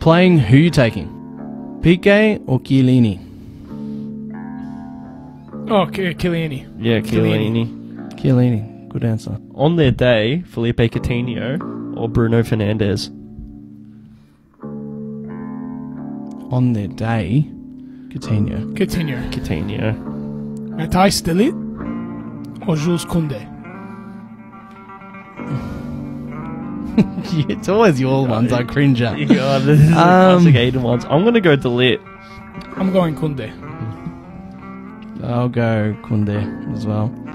Playing, who you taking? Piqué or Chiellini? Oh, Chiellini. Yeah, Chiellini. Good answer. On their day, Felipe Coutinho or Bruno Fernandes? On their day, Coutinho. Mattias De Ligt or Jules Koundé? It's always your ones I cringe at. God, this is the classic Aiden ones. I'm going to go De Ligt. I'm going Koundé. I'll go Koundé as well.